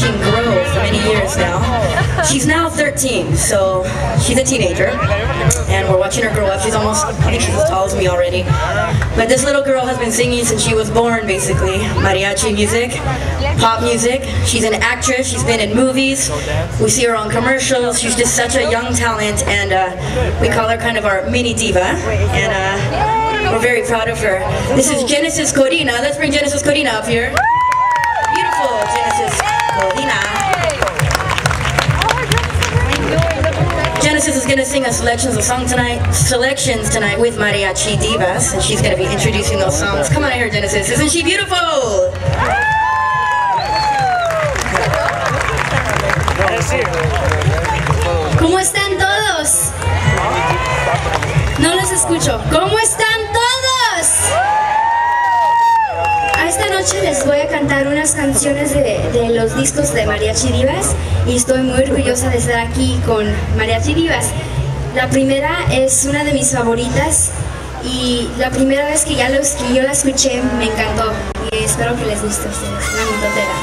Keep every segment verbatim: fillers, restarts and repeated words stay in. watching grow for many years now. She's now thirteen, so she's a teenager, and we're watching her grow up. She's almost, I think she's as tall as me already. But this little girl has been singing since she was born, basically. Mariachi music, pop music. She's an actress, she's been in movies. We see her on commercials. She's just such a young talent, and uh, we call her kind of our mini diva. And uh, we're very proud of her. This is Genesis Codina. Let's bring Genesis Codina up here. Beautiful Genesis Codina. Genesis is going to sing us selections of song tonight, selections tonight with Mariachi Divas, and she's going to be introducing those songs. Come on out here, Genesis. Isn't she beautiful? ¿Cómo están todos? No los escucho. ¿Cómo están todos? Esta noche les voy a cantar unas canciones de, de los discos de Mariachi Divas. Y estoy muy orgullosa de estar aquí con Mariachi Divas. La primera es una de mis favoritas, y la primera vez que ya los, que yo la escuché me encantó, y espero que les guste a ustedes. Una mitotera.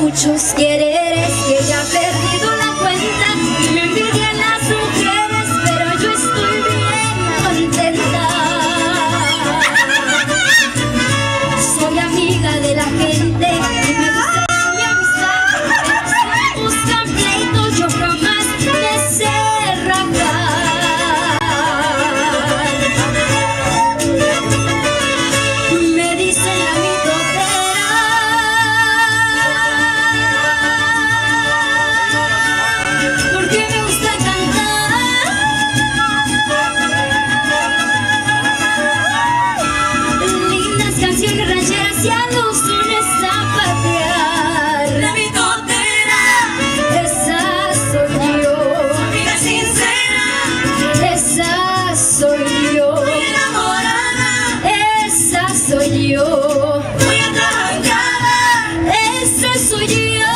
Muchos quereres que ya he perdido la cuenta, y me envidian las mujeres, pero yo estoy bien contenta. Soy amiga de la gente y me gusta mi amistad. Buscan pleitos, yo jamás me sé rajar. Me dicen la soy yo, muy atrabancada, esa soy yo.